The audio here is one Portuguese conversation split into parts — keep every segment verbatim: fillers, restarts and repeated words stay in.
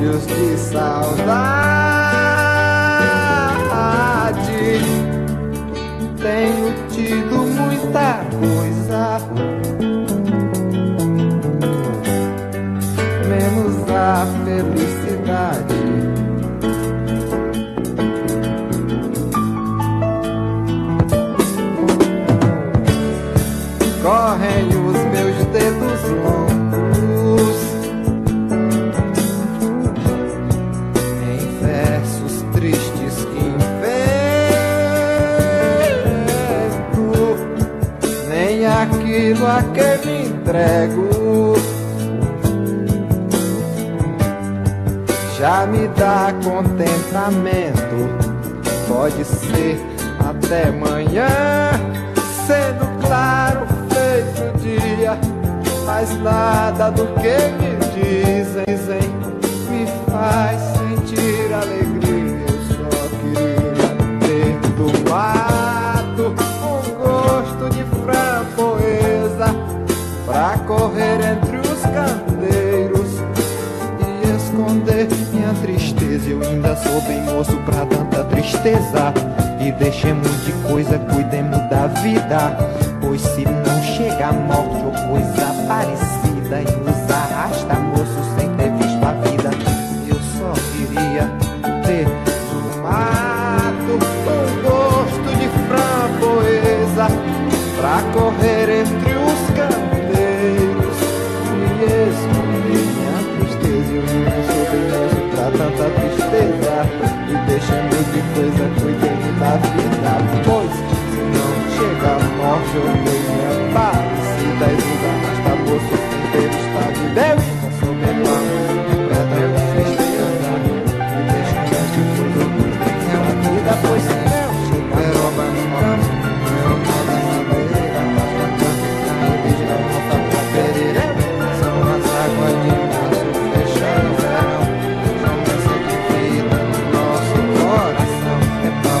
olhos de saudade. Tenho tido muita coisa, menos a felicidade. Correm os meus dedos longos em versos tristes que invento, nem aquilo a que me entrego já me dá contentamento. Pode ser até amanhã, sendo claro dia, mas nada do que me dizem, dizem me faz sentir alegria. Eu só queria ter do mato um gosto de framboesa pra correr entre os canteiros e esconder minha tristeza. Eu ainda sou bem moço pra tanta tristeza. E deixemos de coisa, cuidemos da vida, pois se não chega a morte ou coisa parecida e nos arrasta, moço, sem ter visto a vida. Eu só queria ter no mato um gosto de framboesa pra correr entre os canteiros e esconder minha tristeza. Eu não sou bem moço pra tanta tristeza, e deixando de coisa cuidando da vida, pois chega a morte, eu tenho a parecida e nunca mais tá moço, sem ter estado de Deus. Eu sou melhor, pedra de tristeza, me deixa que este mundo é uma vida, pois se não chega a rouba no campo, eu não tenho beira, mas na planta, me deixa volta pra pereira. São as águas de março, fechando o verão, são essa que vida no nosso coração. É pau, é pau,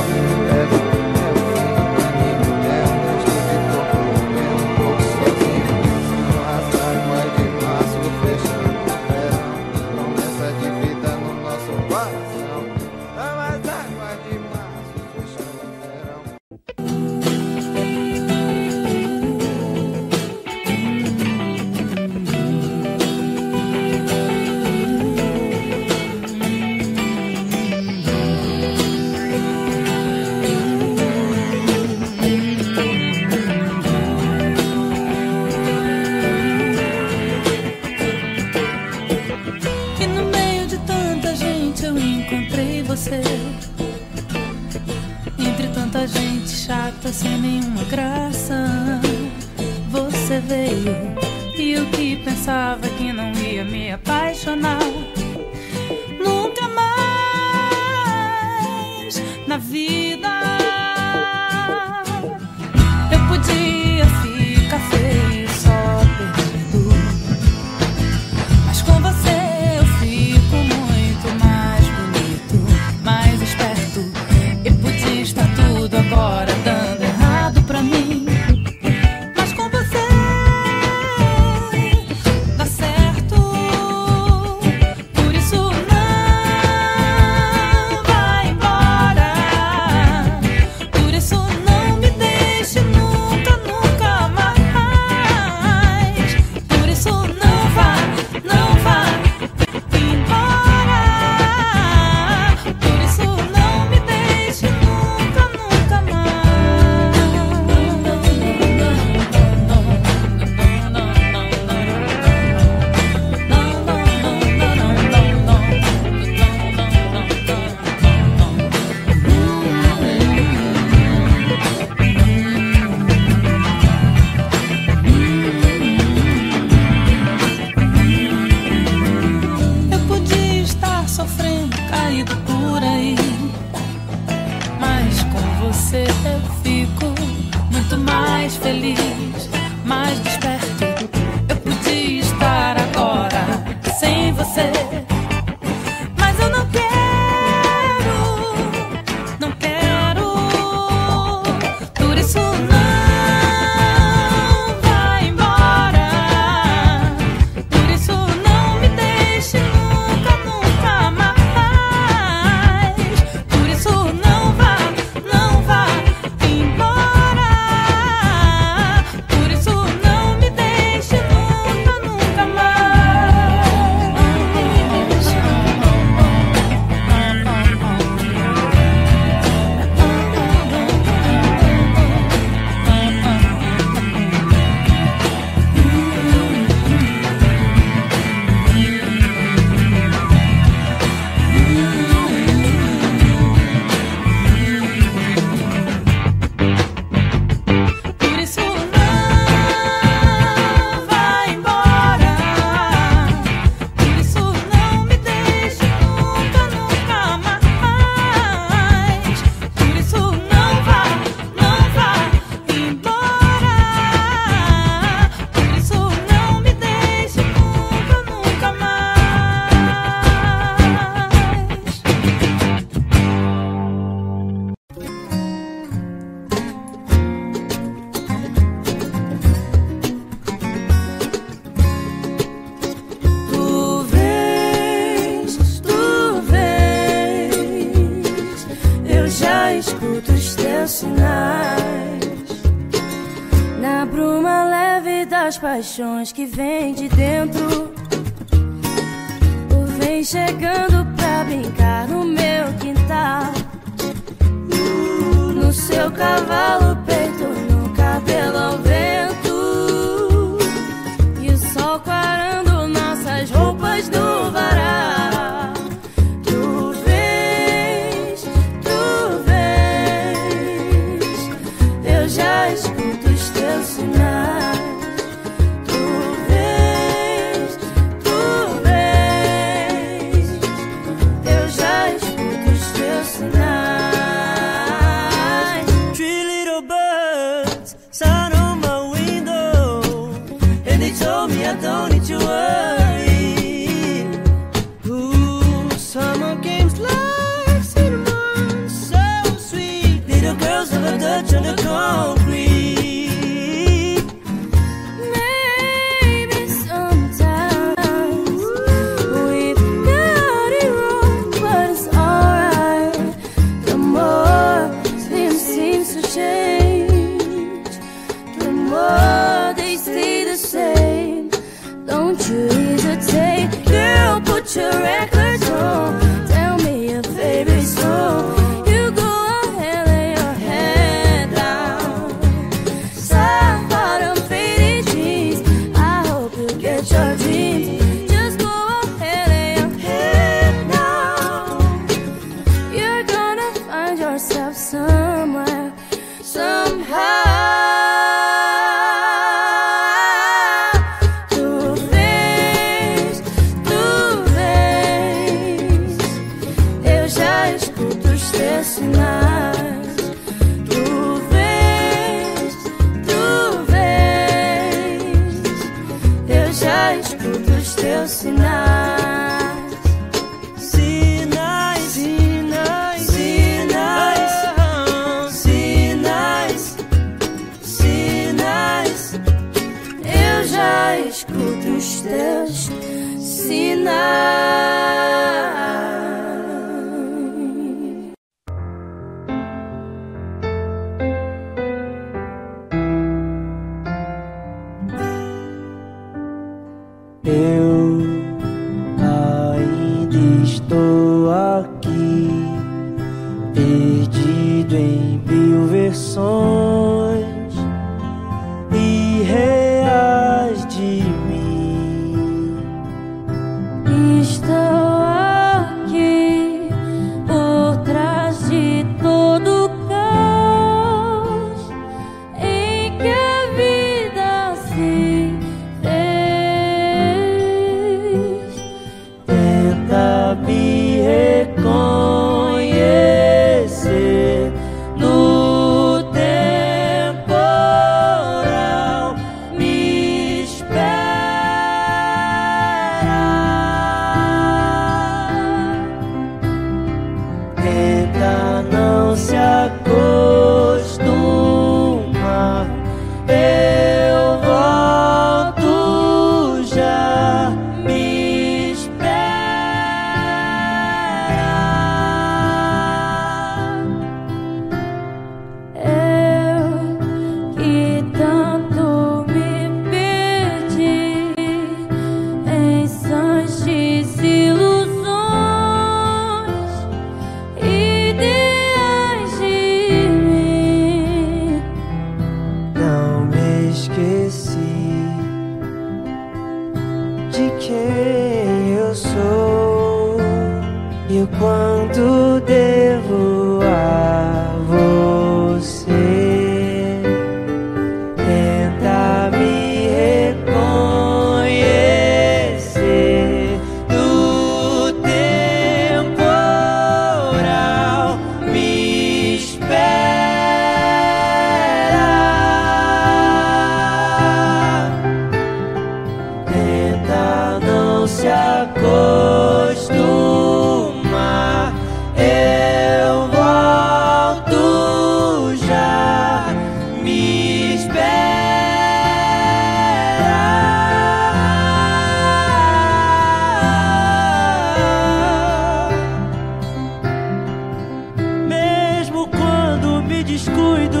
sem nenhuma graça. Você veio e eu que pensava que não ia me apaixonar nunca mais na vida. Eu podia ficar feio, só perdido, mas com você eu fico muito mais bonito, mais esperto. Eu podia estar tudo agora dando pra mim, mas com você dá certo. Por isso não vai embora, por isso não me deixe nunca, nunca mais. Por isso não vá, não vá embora, por isso não me deixe nunca, nunca mais. Nunca, nunca Satanás, na bruma leve das paixões que vem de dentro, tu vem chegando pra brincar no meu quintal, no seu cavalo peito, no cabelo ao vento, e o sol quarando nossas roupas no varal.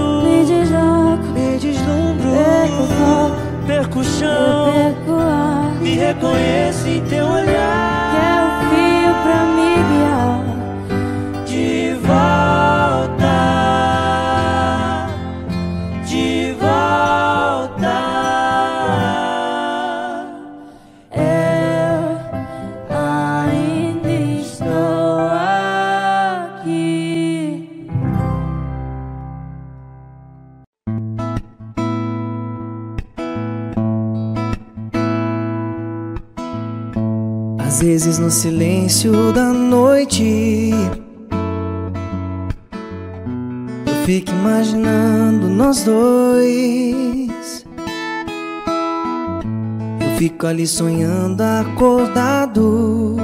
deslumbro, me desloco, me deslumbro, perco o foco, perco o chão, perco o ar, me reconheço em teu olhar, quero fio pra me guiar, de volta, de volta, eu ainda estou aqui. Às vezes no silêncio da noite eu fico imaginando nós dois. Eu fico ali sonhando acordado,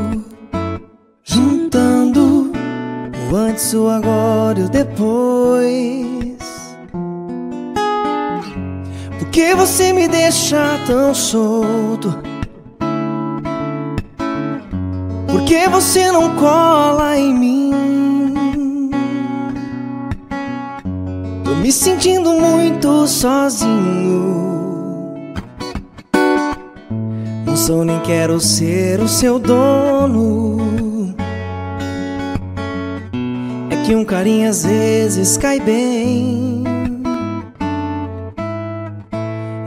juntando o antes, o agora e o depois. Por que você me deixa tão solto? Por que você não cola em mim? Tô me sentindo muito sozinho. Não sou nem quero ser o seu dono. É que um carinho às vezes cai bem.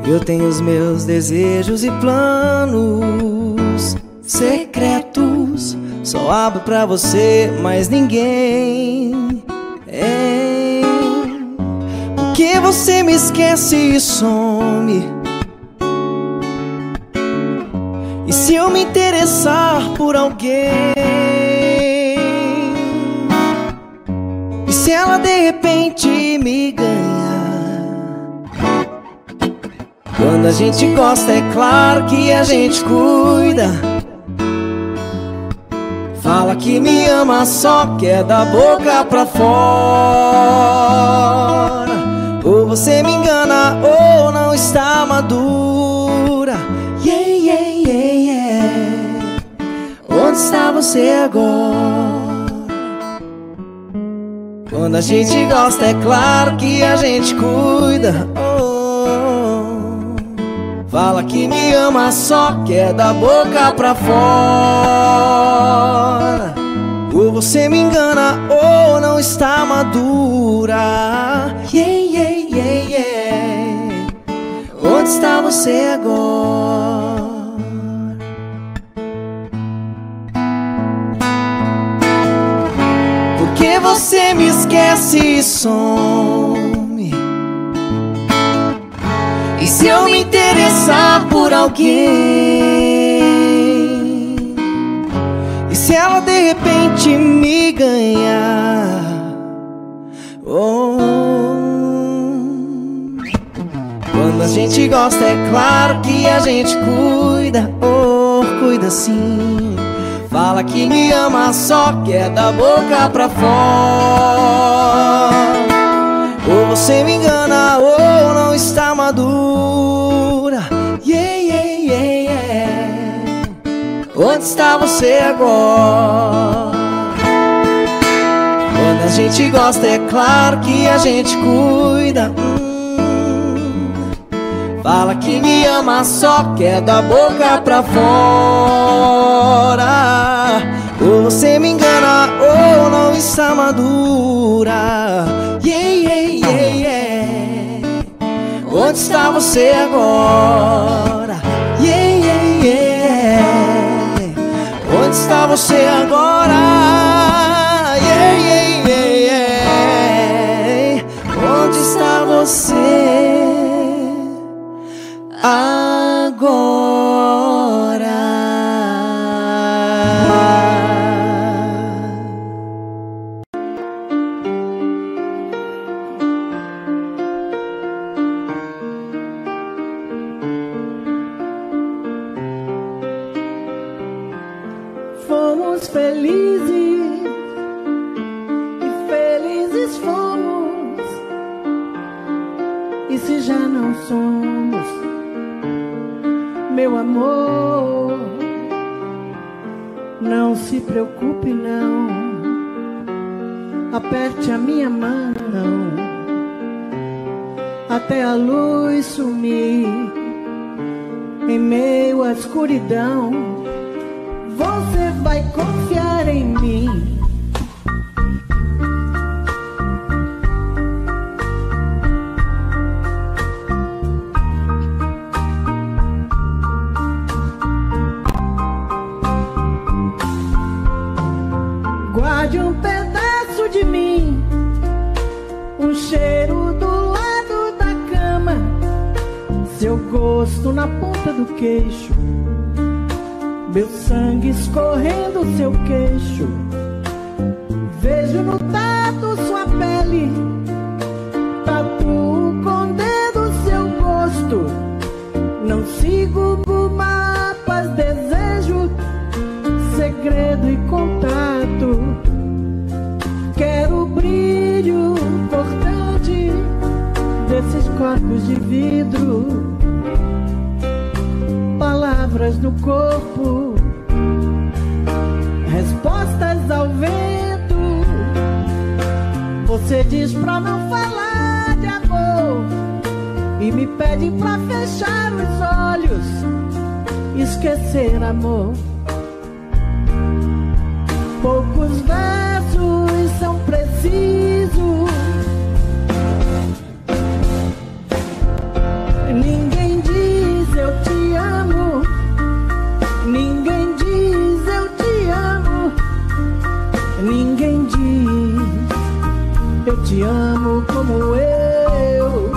Eu tenho os meus desejos e planos secretos, só abro pra você, mas ninguém. É. Por que você me esquece e some? E se eu me interessar por alguém? E se ela de repente me ganhar? Quando a gente gosta, é claro que a gente cuida. Fala que me ama, só que é da boca pra fora. Ou você me engana ou não está madura. Yeah, yeah, yeah, yeah. Onde está você agora? Quando a gente gosta, é claro que a gente cuida. Fala que me ama, só que é da boca pra fora. Ou você me engana ou não está madura. Yeah, yeah, yeah, yeah. Onde está você agora? Por que você me esquece e some? E se eu me interessar por alguém? E se ela de repente me ganhar? Oh. Quando a gente gosta, é claro que a gente cuida. Oh, cuida sim. Fala que me ama, só que é da boca pra fora. Ou você me engana ou não está madura. Yeah, yeah, yeah, yeah. Onde está você agora? Quando a gente gosta, é claro que a gente cuida. hum. Fala que me ama, só que é da boca pra fora. Ou você me engana ou não está madura. Yeah, yeah, yeah, yeah. Onde está você agora? Yeah, yeah, yeah, yeah. Onde está você agora? Yeah, yeah, yeah, yeah. Onde está você agora? Felizes e felizes fomos, e se já não somos, meu amor, não se preocupe não, aperte a minha mão, até a luz sumir. Em meio à escuridão, você vai confiar em mim. Guarde um pedaço de mim, um cheiro do lado da cama, seu gosto na ponta do queixo, meu sangue escorrendo seu queixo. Vejo no tato sua pele, tatuo com dedo seu gosto. Não sigo por mapas, desejo segredo e contato. Quero o brilho cortante desses corpos de vidro, palavras no corpo, respostas ao vento. Você diz pra não falar de amor e me pede pra fechar os olhos, esquecer amor. Poucos versos são precisos, ninguém diz eu te amo, ninguém diz eu te amo, ninguém diz eu te amo como eu,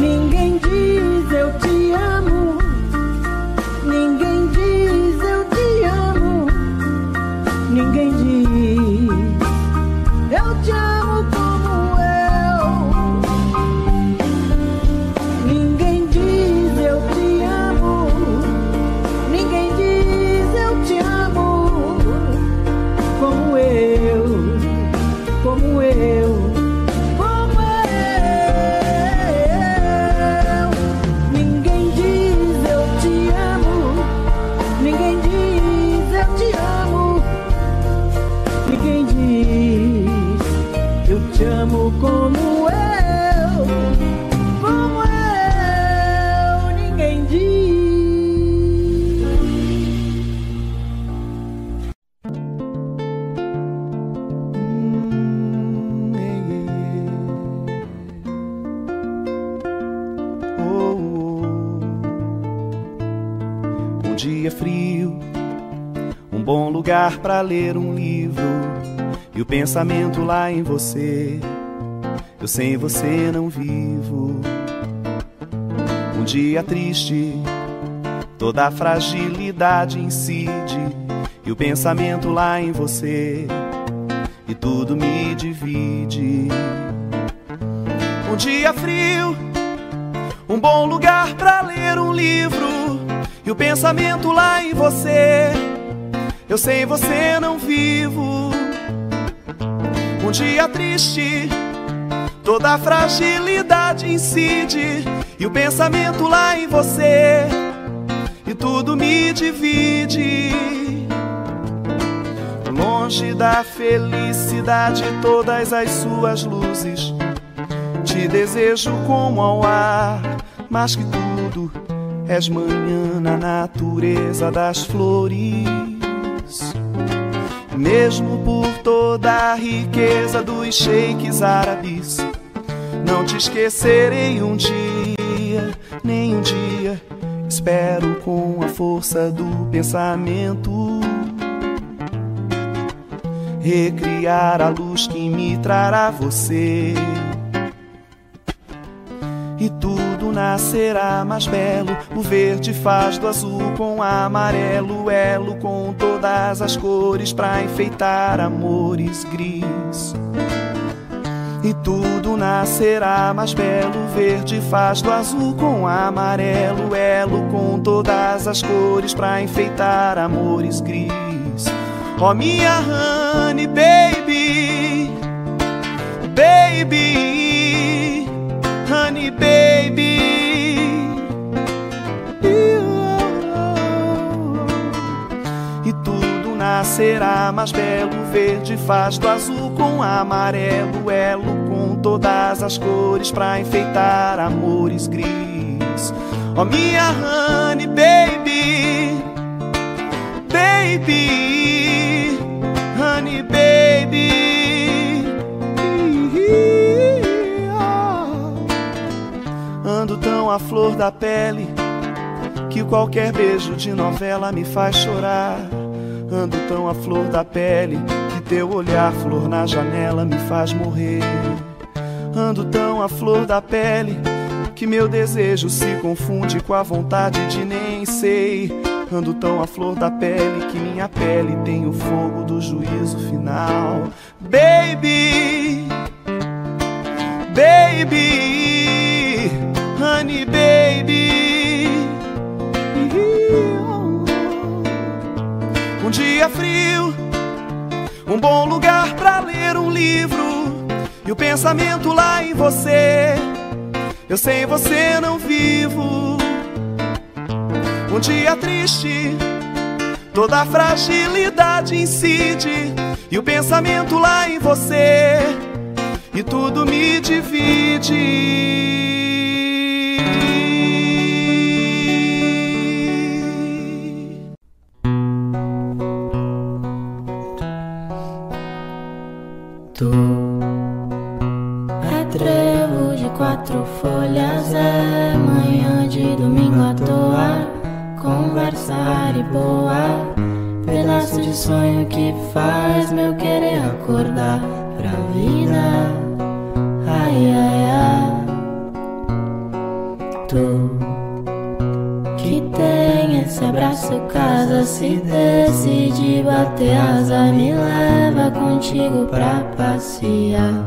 ninguém diz eu te amo, ninguém diz eu te amo. Ninguém diz eu te amo como eu. Ninguém diz eu te amo. Ninguém diz eu te amo como eu, como eu, como eu. Ninguém diz eu te amo. Ninguém diz eu te amo. Ninguém diz eu te amo como eu, como eu, ninguém diz. Hum, yeah. Oh, oh. Um dia frio, um bom lugar pra ler um livro. E o pensamento lá em você, eu sem você não vivo. Um dia triste, toda a fragilidade incide. E o pensamento lá em você, e tudo me divide. Um dia frio, um bom lugar pra ler um livro. E o pensamento lá em você, eu sem você não vivo. Um dia triste, toda a fragilidade incide. E o pensamento lá em você, e tudo me divide. Longe da felicidade, todas as suas luzes, te desejo como ao ar. Mas que tudo, és manhã na natureza das flores. Mesmo por toda a riqueza dos sheiks árabes, não te esquecerei um dia, nem um dia. Espero com a força do pensamento recriar a luz que me trará você, e tudo nascerá mais belo. O verde faz do azul com amarelo, elo com todas as cores pra enfeitar amores gris. E tudo nascerá mais belo. O verde faz do azul com amarelo, elo com todas as cores pra enfeitar amores gris. Oh, minha honey, baby, baby, honey, baby, e tudo nascerá mais belo. Verde faz do azul com amarelo, elo com todas as cores pra enfeitar amores gris. Oh, minha honey, baby, baby, honey, baby, oh. Ando tão à flor da pele que qualquer beijo de novela me faz chorar. Ando tão à flor da pele que teu olhar, flor na janela, me faz morrer. Ando tão à flor da pele que meu desejo se confunde com a vontade de nem sei. Ando tão à flor da pele que minha pele tem o fogo do juízo final. Baby, baby, honey, baby. Um dia frio, um bom lugar pra ler um livro, e o pensamento lá em você: eu sem você não vivo. Um dia triste, toda a fragilidade incide, e o pensamento lá em você, e tudo me divide. Quatro folhas é manhã de domingo à toa, conversar e boa, pedaço de sonho que faz meu querer acordar pra vida. Ai, ai, ai. Tu que tem esse abraço casa, se decidir bater asa, me leva contigo pra passear.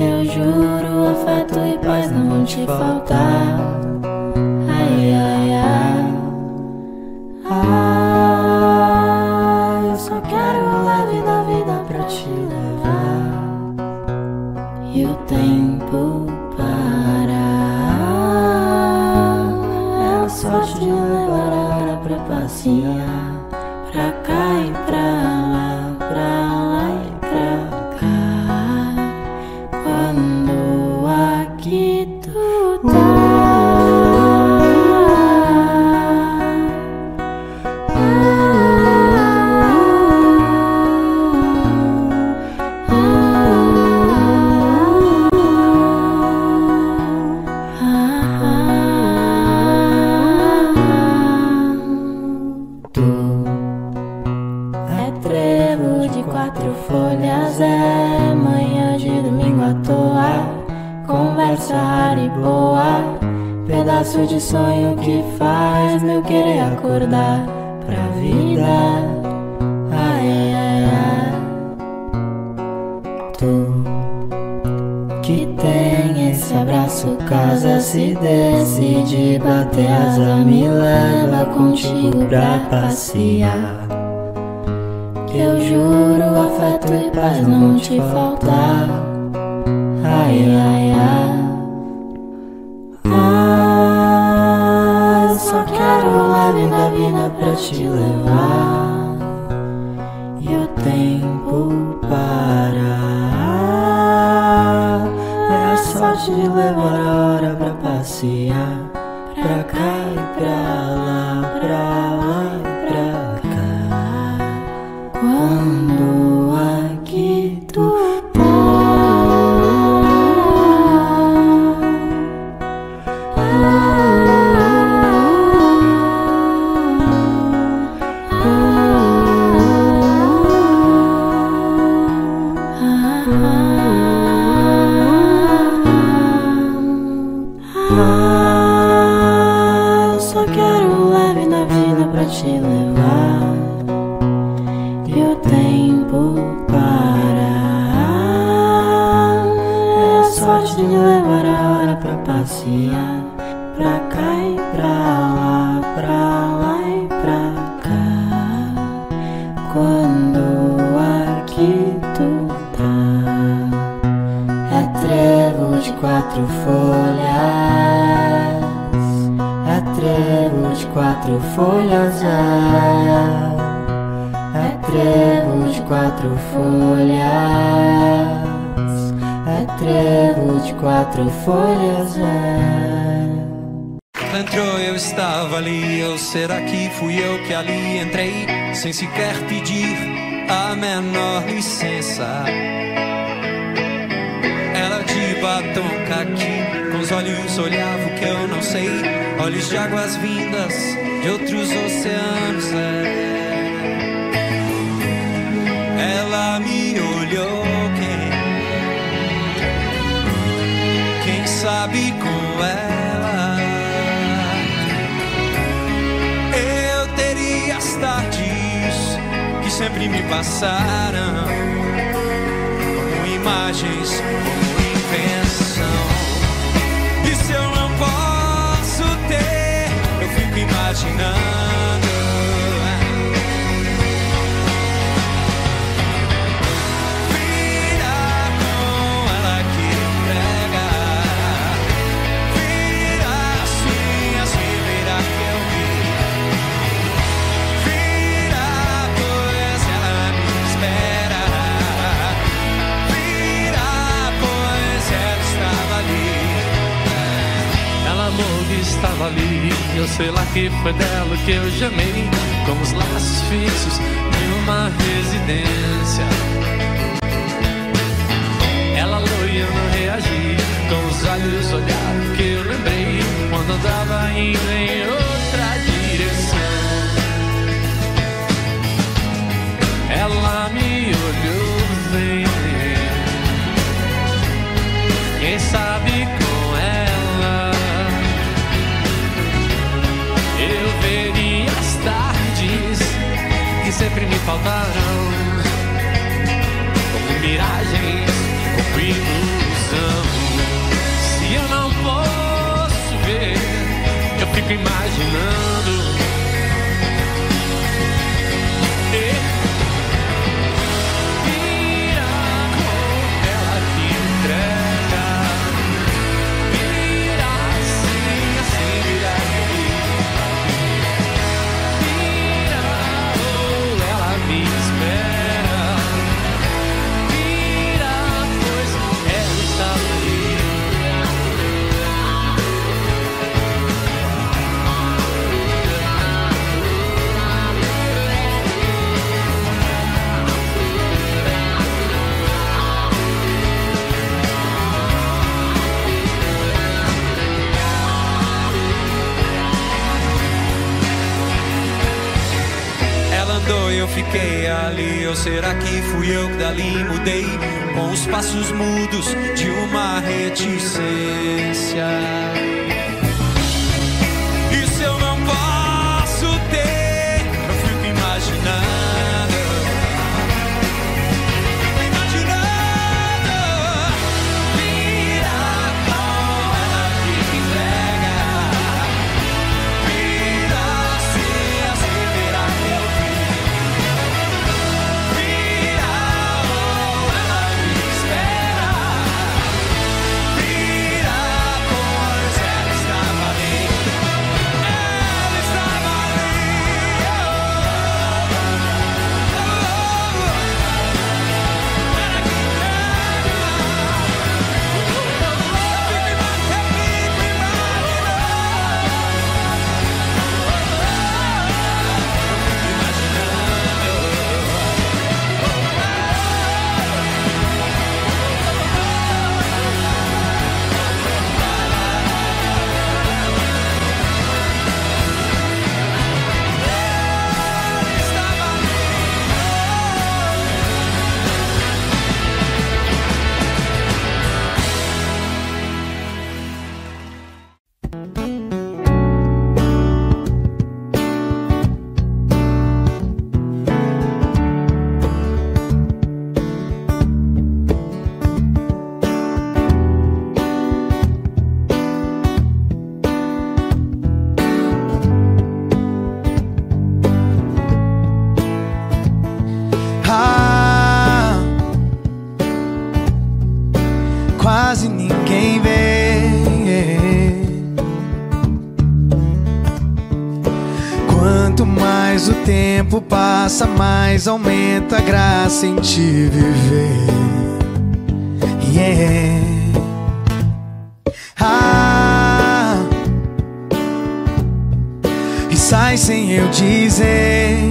Eu juro, afeto e paz não vão te faltar. Ai, ai, ai. Ai, eu só quero o leve da vida pra te levar e o tempo parar. É a sorte de levar a hora pra passear, pra cá e pra lá, pra lá e pra lá. Quando aqui tu tá, ah, ah, ah, ah. Tu é trevo de quatro folhas, é manhã de domingo à toa, conversar e boa, pedaço de sonho que faz meu querer acordar pra vida. Ai, ai, ai. Tu que tem esse abraço casa, se decide bater asa, me leva contigo pra passear. Que eu juro, afeto e paz não te faltar. Ai, ai, ai. Ah, eu só quero o leve da vida pra te levar e o tempo parar. É a sorte de levar a hora pra passear, pra cá e pra lá, pra lá e pra cá. Quando aqui tu te levar e o tempo parar. É a sorte de levar a hora pra passear, pra cá e pra lá, pra lá e pra cá. Quando aqui tu tá, é trevo de quatro folhas, é trevo de quatro folhas, é trevo de quatro folhas, a trevo de quatro folhas lá. Entrou, eu estava ali, ou será que fui eu que ali entrei, sem sequer pedir a menor licença. Ela de batom caqui, com os olhos olhava o que eu não sei, olhos de águas vindas de outros oceanos. É. Ela me olhou, quem, quem sabe com ela eu teria as tardes que sempre me passaram com imagens. E se eu não posso ter, eu fico imaginando. Vira com ela que pega, vira assim, assim, vira que eu vi. Vira, pois ela me espera. Vira, pois ela estava ali. Amor que estava ali, eu sei lá que foi dela que eu chamei, com os laços fixos de uma residência. Ela loia, eu não reagi, com os olhos olhados que eu lembrei, quando andava indo em outra direção. Ela me olhou bem, quem sabe com ela eu veria as tardes que sempre me faltaram, como miragens, como ilusão. Se eu não posso ver, eu fico imaginando. Eu fiquei ali, ou será que fui eu que dali mudei, com os passos mudos de uma reticência? E se eu não posso ter, eu fico imaginando. Imaginando. Vira com ela que me entrega, vira assim, assim, vira que eu passa, mais aumenta a graça em te viver. yeah. Ah, e sai sem eu dizer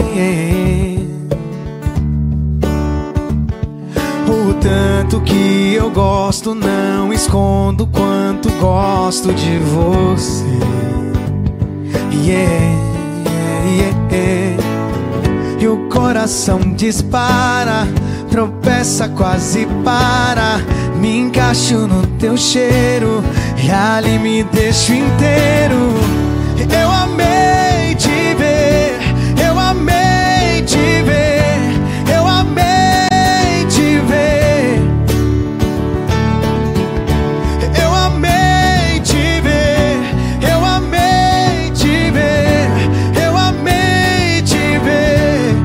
o tanto que eu gosto, não escondo quanto gosto de você, yeah, yeah, yeah. E o coração dispara, tropeça, quase para. Me encaixo no teu cheiro e ali me deixo inteiro. Eu amei te ver, eu amei te ver, eu amei te ver, eu amei te ver, eu amei te ver, eu amei te ver.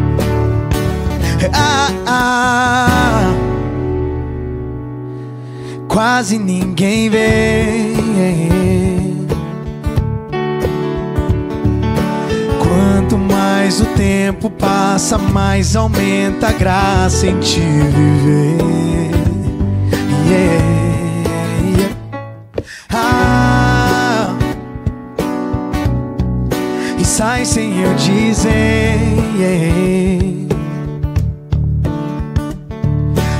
Ah, ah. Quase ninguém vê quanto mais o tempo passa, mais aumenta a graça em te viver, yeah, yeah. Ah, e sai sem eu dizer, yeah,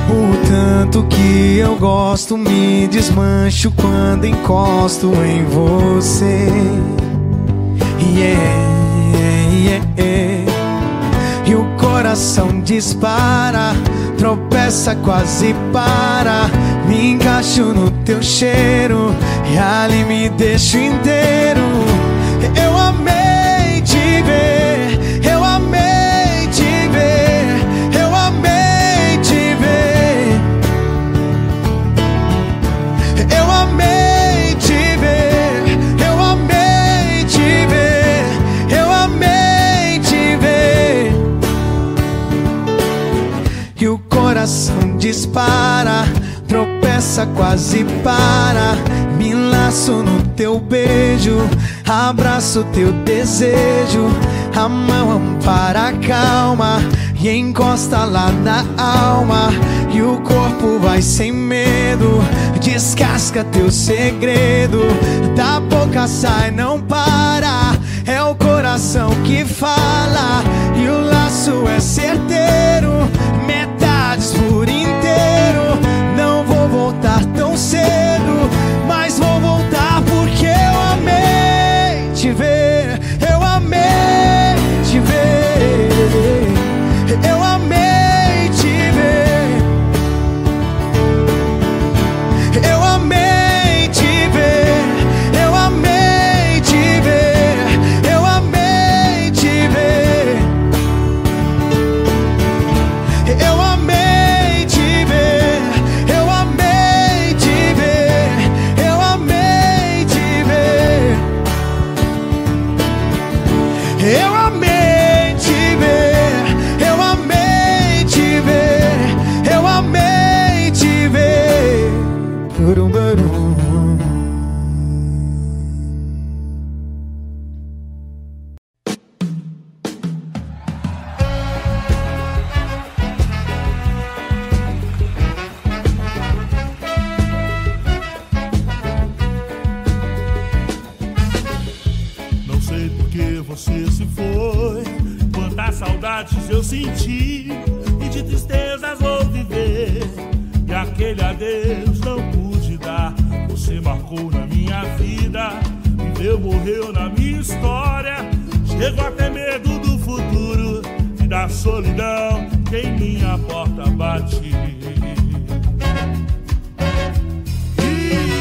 o tanto que eu gosto, me desmancho quando encosto em você, yeah, yeah, yeah. E o coração dispara, tropeça, quase para. Me encaixo no teu cheiro e ali me deixo inteiro. Eu amei te ver, eu amei te ver, eu amei. Eu amei te ver, eu amei te ver, eu amei te ver. E o coração dispara, tropeça, quase para. Me laço no teu beijo, abraço teu desejo. A mão ampara a calma e encosta lá na alma. E o corpo vai sem medo, descasca teu segredo. Da boca sai, não para, é o coração que fala. E o laço é certeiro, metades por inteiro. Não vou voltar tão cedo, mas vou voltar porque eu amei te ver, eu amei te ver, eu amei.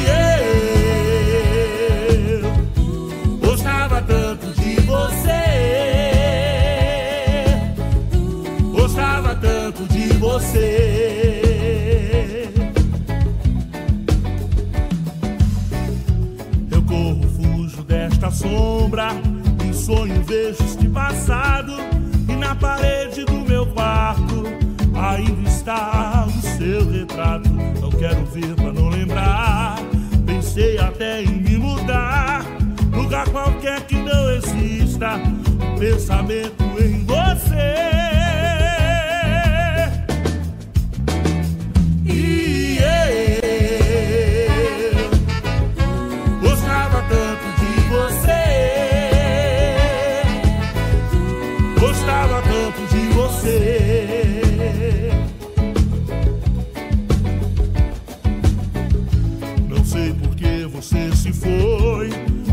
Yeah, yeah, yeah. você se foi.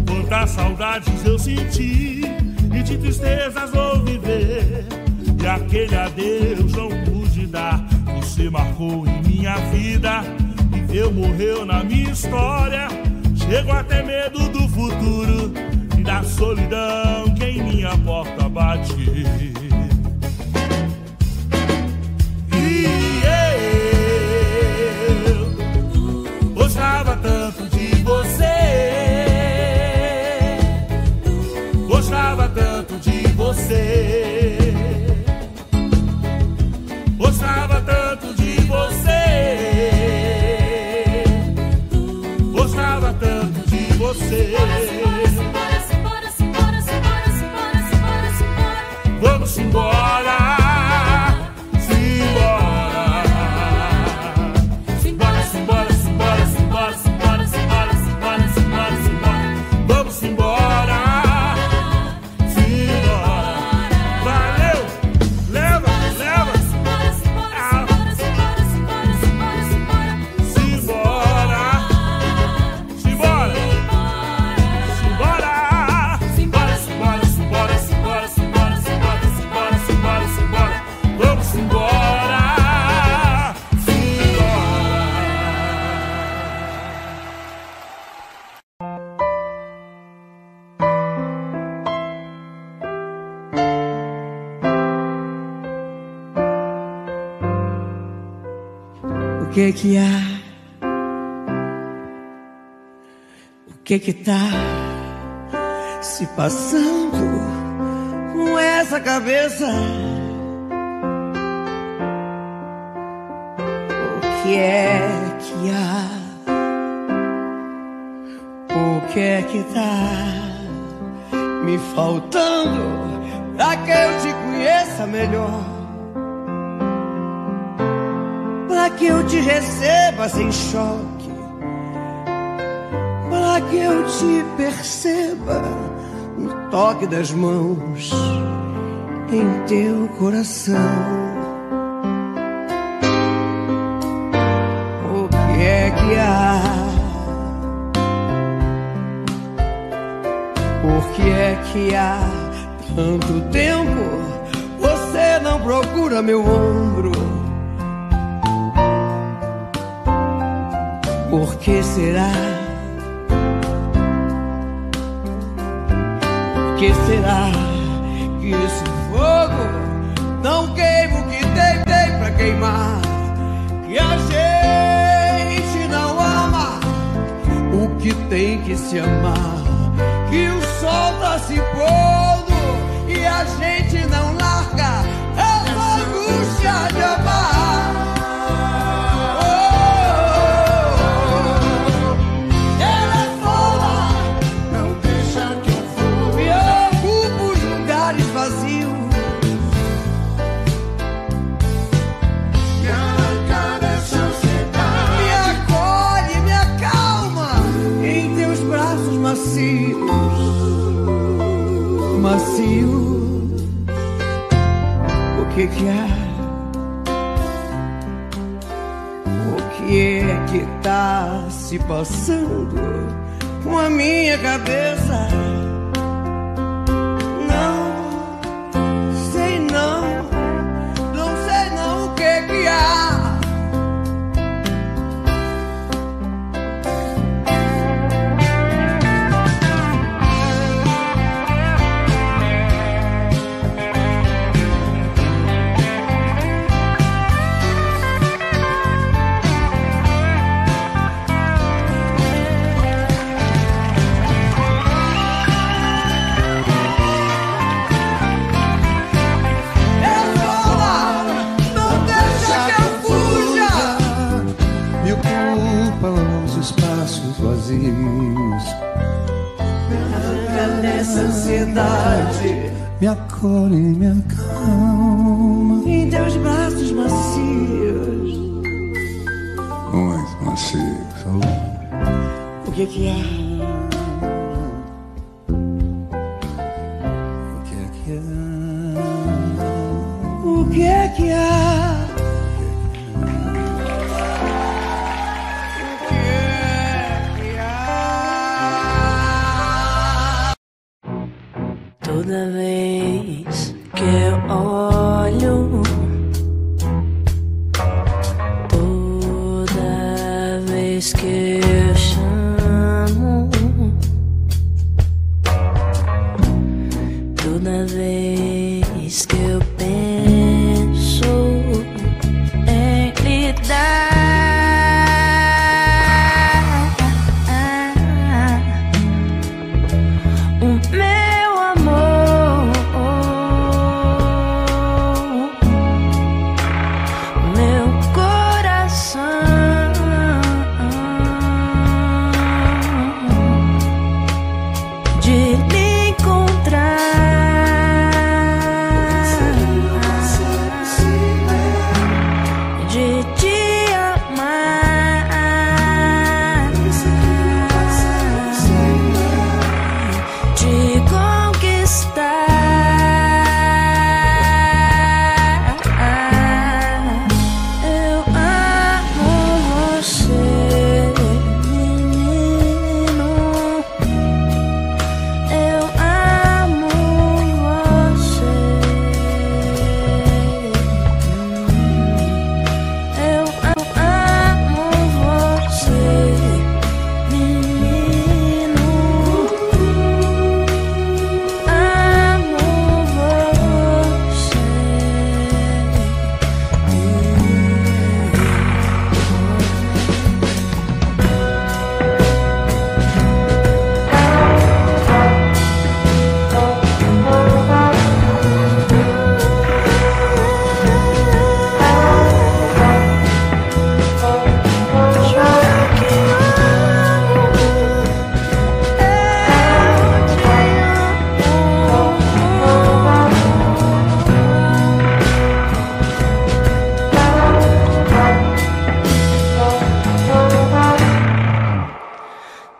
Quantas saudades eu senti, e de tristezas vou viver. E aquele adeus não pude dar. Você marcou em minha vida, viveu, morreu na minha história. Chego até medo do futuro e da solidão que em minha porta bate. Gostava tanto de você, gostava tanto de você. Simbora, simbora, simbora, simbora, simbora, simbora, simbora, simbora. Vamos embora, simbora. Simbora, simbora, simbora, simbora, simbora, simbora, simbora, simbora, simbora. Vamos embora. O que que há? O que que tá se passando com essa cabeça? O que é que há? O que é que tá me faltando pra que eu te conheça melhor? Pra que eu te receba sem choque, pra que eu te perceba no toque das mãos em teu coração. O que é que há? Por que é que há tanto tempo você não procura meu ombro? Por que será? Por que será que esse fogo não queima o que tem, tem pra queimar? Que a gente não ama o que tem que se amar. Que o sol tá se pondo e a gente não larga essa angústia de amar. Macio, o que que há? O que é que tá se passando com a minha cabeça? Não sei não, não sei não o que que há. Nessa ansiedade, me acolhe, me acalma em teus braços macios, muito macios. O que é que há? O que é que há? O que é que há? O que é que há? Cada vez que eu olho, toda vez que eu chamo, toda vez que eu penso em gritar o meu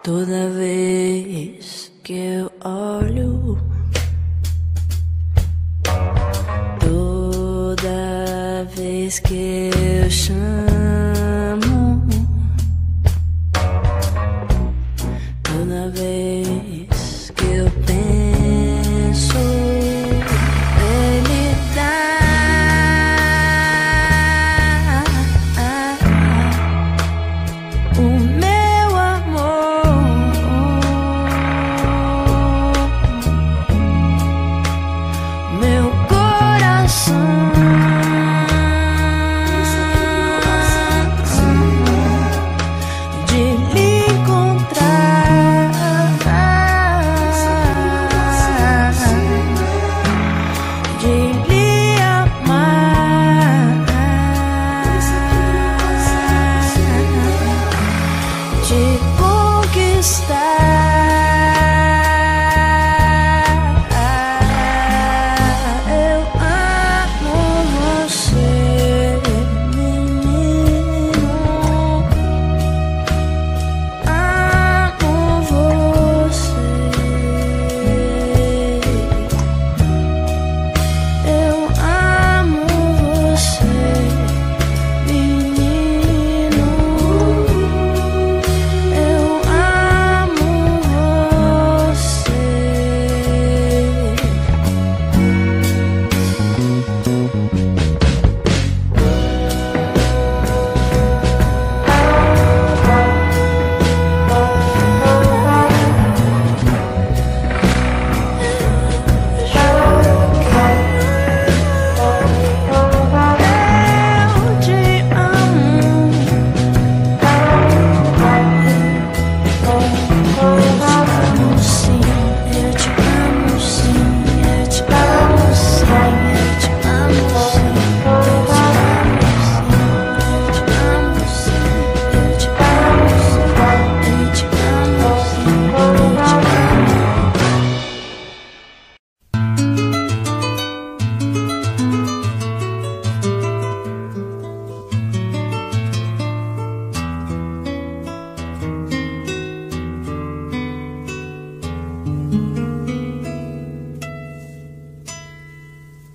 Toda vez que eu olho, toda vez que eu chamo, toda vez que eu penso.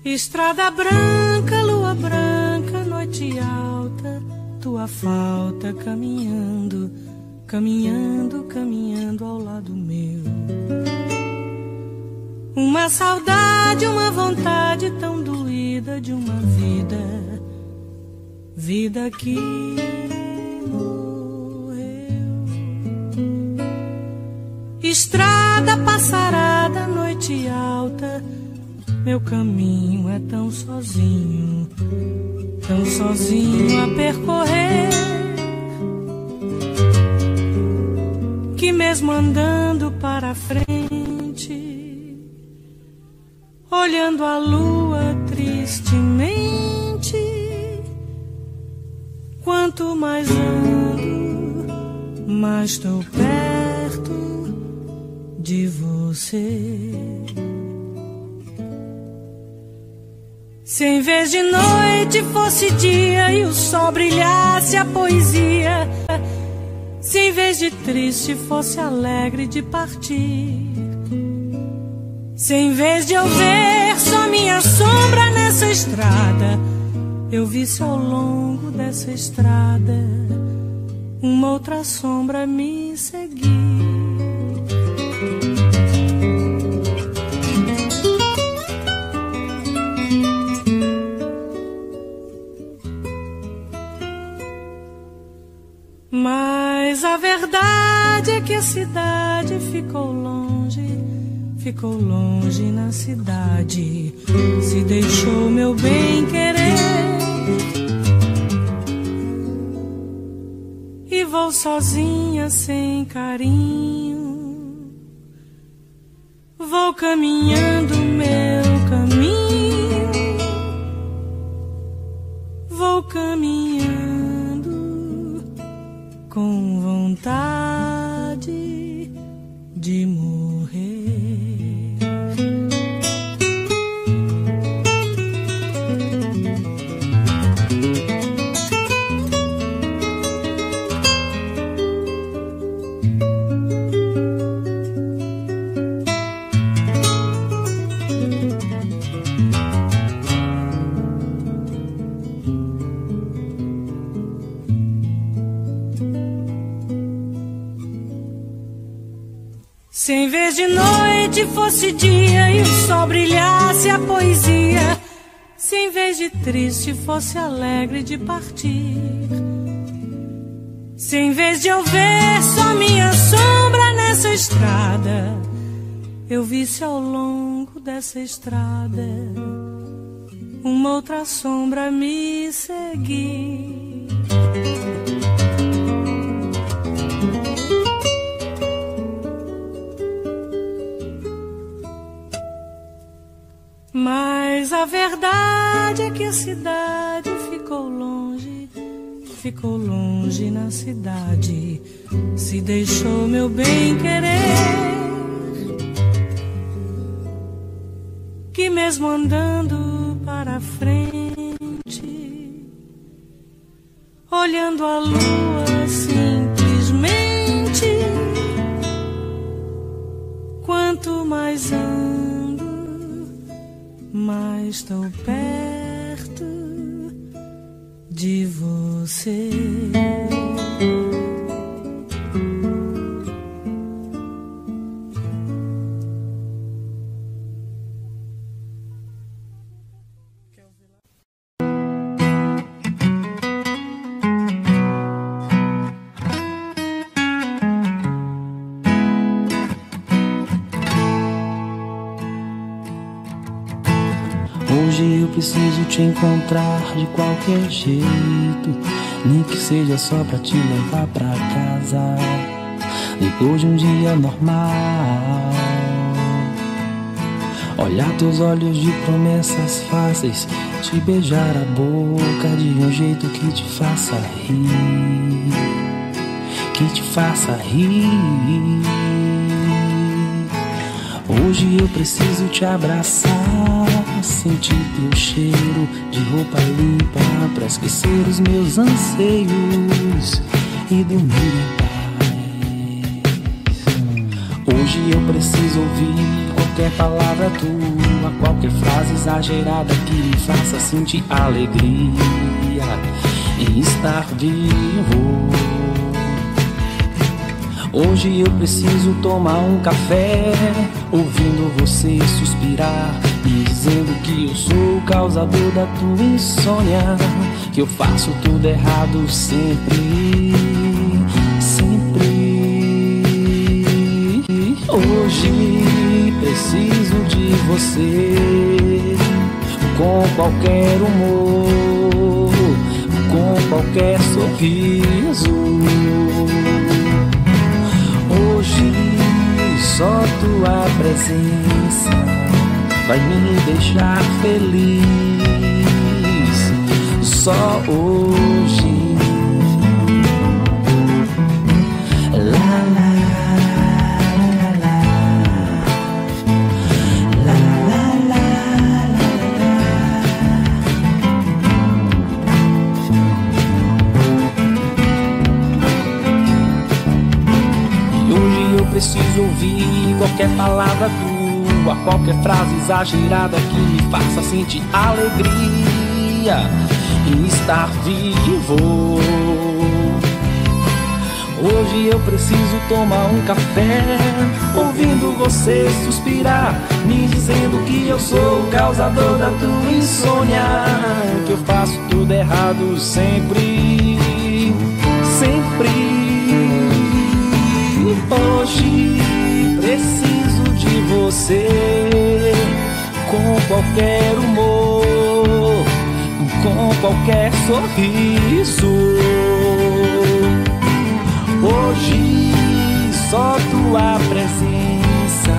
Estrada branca, lua branca, noite alta, tua falta caminhando, caminhando, caminhando ao lado meu. Uma saudade, uma vontade tão doída de uma vida, vida que morreu. Estrada passarada, noite alta, meu caminho é tão sozinho, tão sozinho a percorrer, que mesmo andando para frente, olhando a lua tristemente, quanto mais ando, mais estou perto de você. Se em vez de noite fosse dia e o sol brilhasse a poesia, se em vez de triste fosse alegre de partir, se em vez de eu ver só minha sombra nessa estrada, eu visse ao longo dessa estrada uma outra sombra me seguir. Mas a verdade é que a cidade ficou longe, ficou longe na cidade, se deixou meu bem querer. E vou sozinha sem carinho, vou caminhando meu caminho, vou caminhando com vontade de morrer. Se em vez de noite fosse dia e o sol brilhasse a poesia, se em vez de triste fosse alegre de partir, se em vez de eu ver só minha sombra nessa estrada, eu visse ao longo dessa estrada uma outra sombra me seguir. Mas a verdade é que a cidade ficou longe, ficou longe na cidade, se deixou meu bem querer, que mesmo andando para frente, olhando a lua simplesmente, quanto mais ando, mas estou perto de você. Preciso te encontrar de qualquer jeito, nem que seja só pra te levar pra casa depois de um dia normal. Olhar teus olhos de promessas fáceis, te beijar a boca de um jeito que te faça rir, que te faça rir. Hoje eu preciso te abraçar, sentir teu cheiro de roupa limpa pra esquecer os meus anseios e dormir em paz. Hoje eu preciso ouvir qualquer palavra tua, qualquer frase exagerada que me faça sentir alegria em estar vivo. Hoje eu preciso tomar um café, ouvindo você suspirar, me dizendo que eu sou o causador da tua insônia, que eu faço tudo errado sempre, sempre. Hoje preciso de você, com qualquer humor, com qualquer sorriso. Só tua presença vai me deixar feliz, só hoje. Preciso ouvir qualquer palavra tua, qualquer frase exagerada que me faça sentir alegria em estar vivo. Hoje eu preciso tomar um café, ouvindo você suspirar, me dizendo que eu sou o causador da tua insônia, que eu faço tudo errado sempre, sempre. Hoje preciso de você, com qualquer humor, com qualquer sorriso. Hoje só tua presença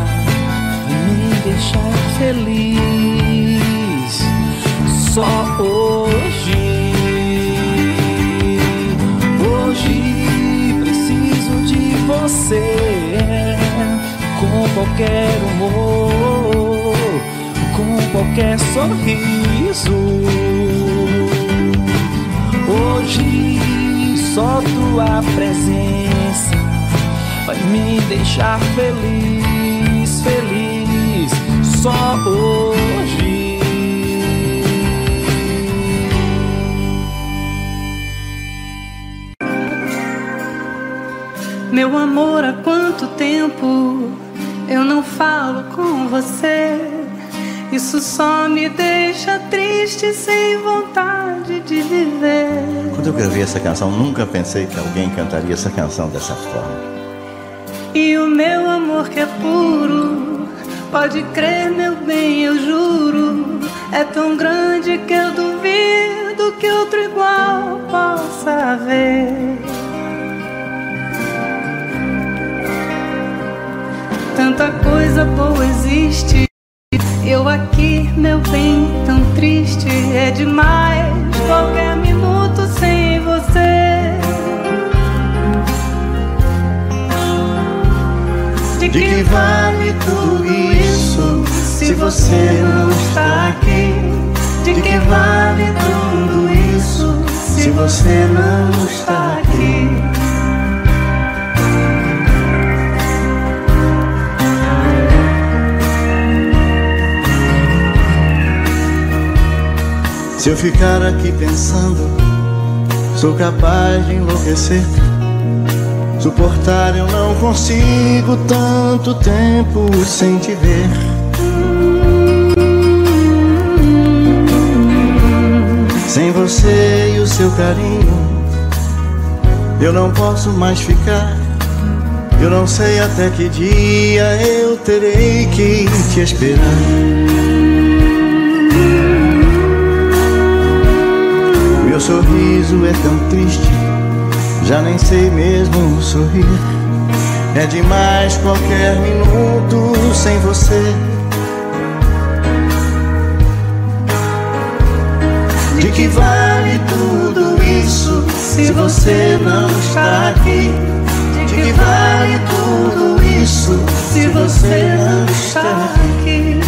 me deixa feliz, só hoje. Você com qualquer humor, com qualquer sorriso. Hoje só tua presença vai me deixar feliz, feliz, só hoje. Meu amor, há quanto tempo eu não falo com você? Isso só me deixa triste, sem vontade de viver. Quando eu gravei essa canção, nunca pensei que alguém cantaria essa canção dessa forma. E o meu amor que é puro, pode crer, meu bem, eu juro, é tão grande que eu duvido que outro igual possa haver. Tanta coisa boa existe, eu aqui, meu bem, tão triste. É demais qualquer minuto sem você. De que vale tudo isso se você não está aqui? De que vale tudo isso se você não está aqui? Se eu ficar aqui pensando, sou capaz de enlouquecer. Suportar eu não consigo tanto tempo sem te ver. Sem você e o seu carinho, eu não posso mais ficar. Eu não sei até que dia eu terei que te esperar. Meu sorriso é tão triste, já nem sei mesmo sorrir. É demais qualquer minuto sem você. De que vale tudo isso se você não está aqui? De que vale tudo isso se você não está aqui?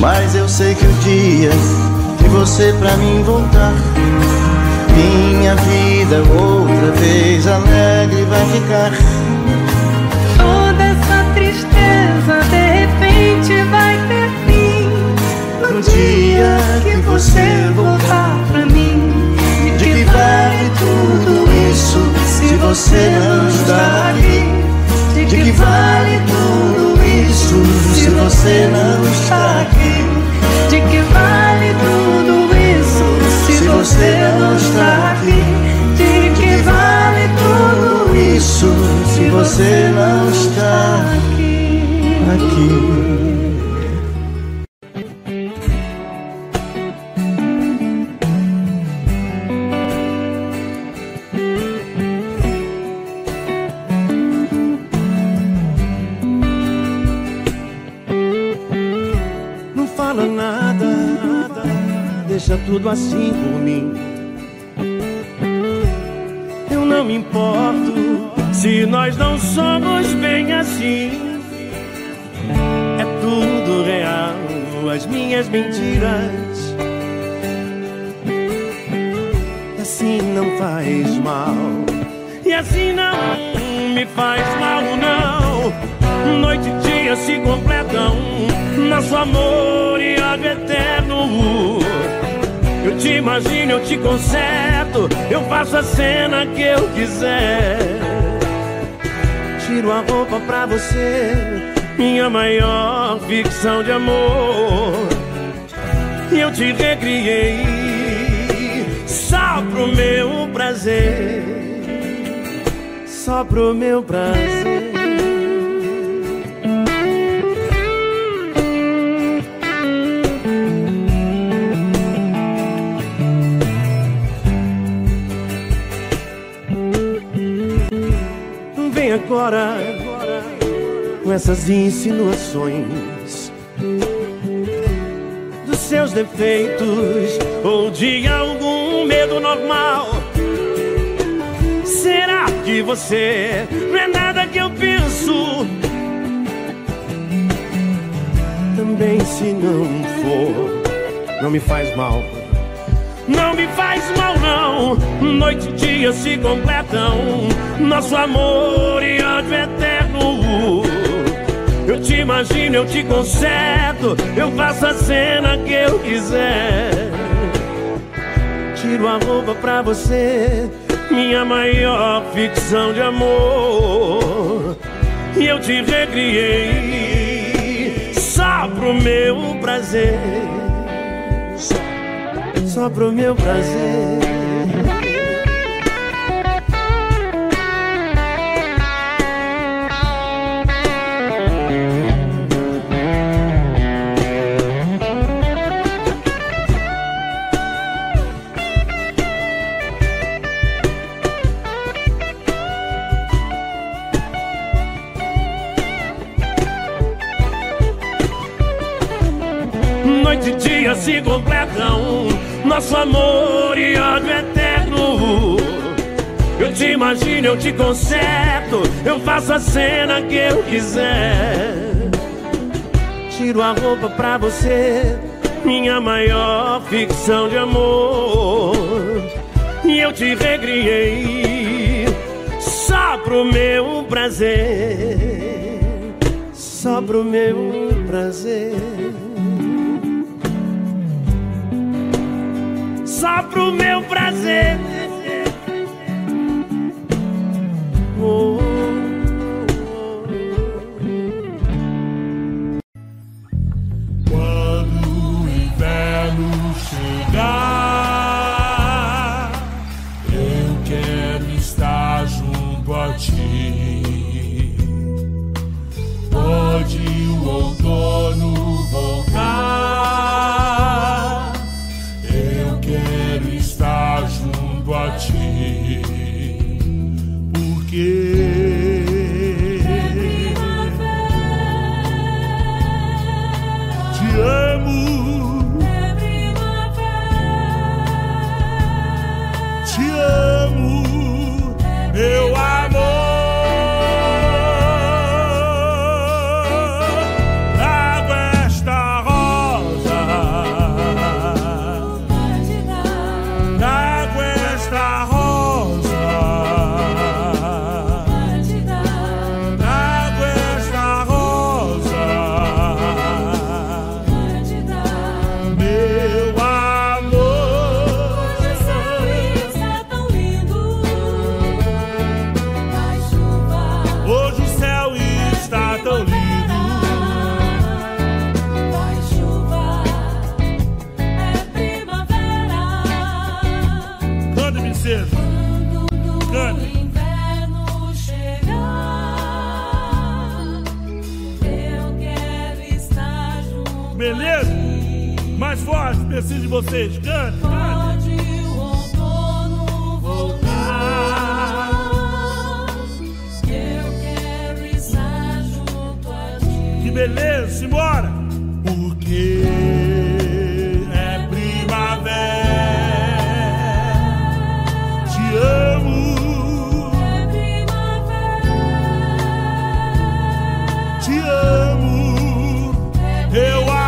Mas eu sei que o dia que você pra mim voltar, minha vida outra vez alegre vai ficar. Toda essa tristeza de repente vai ter fim, no dia que você voltar pra mim. De que vai você não está aqui? De que vale tudo isso se você não está aqui? De que vale tudo isso se você não está aqui? De que vale tudo isso se você não está aqui? Aqui. Deixa tudo assim por mim. Eu não me importo se nós não somos bem assim. É tudo real, as minhas mentiras. E assim não faz mal. E assim não me faz mal, não. Noite e dia se completam, nosso amor e ódio eterno. Eu te imagino, eu te conserto, eu faço a cena que eu quiser. Tiro a roupa pra você, minha maior ficção de amor. E eu te recriei só pro meu prazer, só pro meu prazer. Agora, com essas insinuações dos seus defeitos ou de algum medo normal. Será que você não é nada que eu penso? Também se não for, não me faz mal. Não me faz mal, não. Noite e dia se completam, nosso amor e ódio eterno. Eu te imagino, eu te conserto, eu faço a cena que eu quiser. Tiro a roupa pra você, minha maior ficção de amor. E eu te recriei só pro meu prazer, só pro meu prazer. Noite e dia se completam, nosso amor e ódio eterno. Eu te imagino, eu te conserto, eu faço a cena que eu quiser. Tiro a roupa pra você, minha maior ficção de amor. E eu te recriei só pro meu prazer, só pro meu prazer. Só pro meu prazer. Oh. Quando o inverno chegar, eu quero estar junto a ti. Pode o outono voltar, junto a ti, porque é te amo, é te amo, é meu amor. Lava esta rosa, pode dar. Esta rosa princesa. Cante. Beleza? Mais forte, preciso de vocês. Cante, cante. Pode o outono voltar, eu quero estar junto a ti. Que beleza, simbora. Porque é primavera, te amo. É primavera, te amo. Eu amo.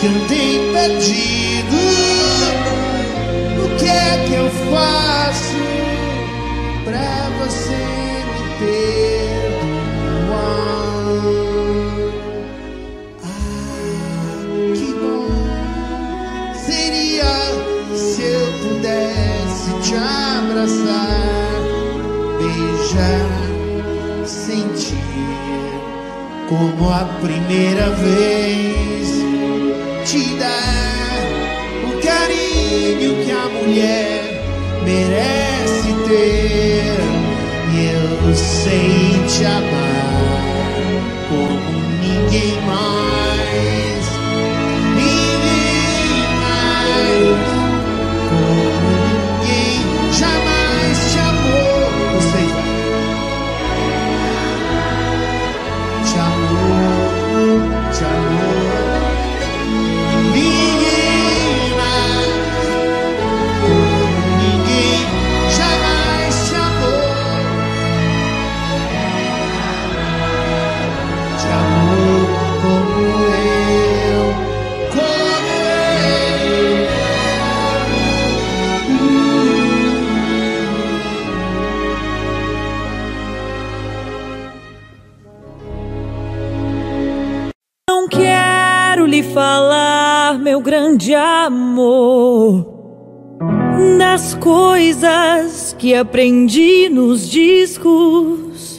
que andei perdido. O que é que eu faço pra você me perdoar? Ah, que bom seria se eu pudesse te abraçar, beijar, sentir como a primeira vez, te dar o carinho que a mulher merece ter. E eu sei te amar como ninguém mais, ninguém mais, como ninguém jamais te amou. Você te amou, te amou, ninguém mais, como ninguém jamais te amou, te amou como eu, como eu. Não quero lhe falar, meu grande amor, das coisas que aprendi nos discos.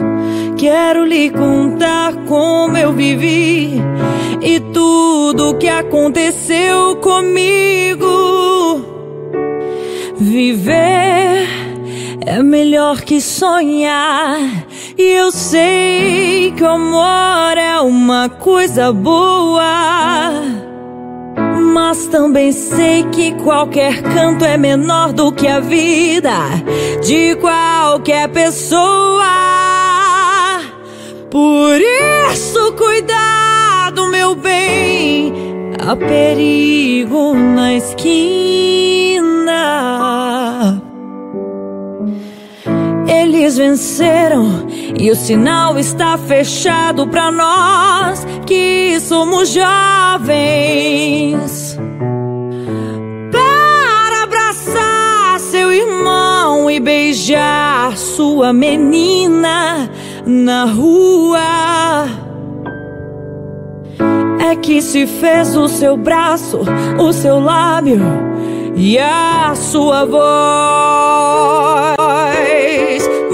Quero lhe contar como eu vivi e tudo que aconteceu comigo. Viver é melhor que sonhar, e eu sei que o amor é uma coisa boa, mas também sei que qualquer canto é menor do que a vida de qualquer pessoa. Por isso, cuidado, meu bem, há perigo na esquina. Eles venceram e o sinal está fechado pra nós que somos jovens. Para abraçar seu irmão e beijar sua menina na rua é que se fez o seu braço, o seu lábio e a sua voz.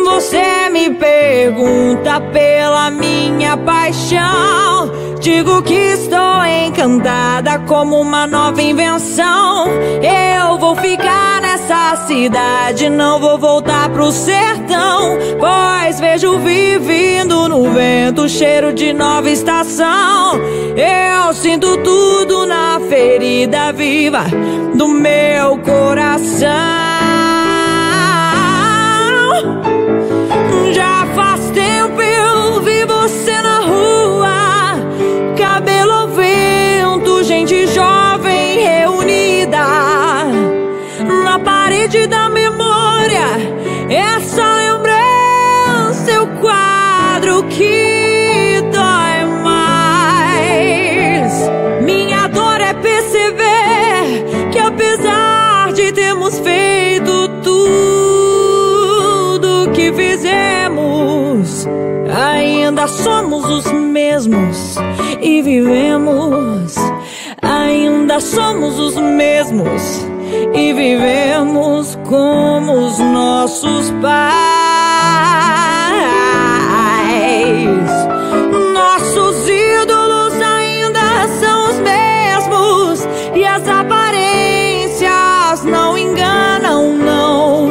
Você me pergunta pela minha paixão, digo que estou encantada como uma nova invenção. Eu vou ficar nessa cidade, não vou voltar pro sertão, pois vejo vivendo no vento o cheiro de nova estação. Eu sinto tudo na ferida viva do meu coração. Já faz tempo eu vi você na rua, cabelo ao vento, gente jovem reunida na parede da memória. Essa lembrança é o quadro que dói mais. Minha dor é perceber que apesar de termos feito tudo que fizemos, ainda somos os mesmos e vivemos. Ainda somos os mesmos e vivemos como os nossos pais. Nossos ídolos ainda são os mesmos e as aparências não enganam, não.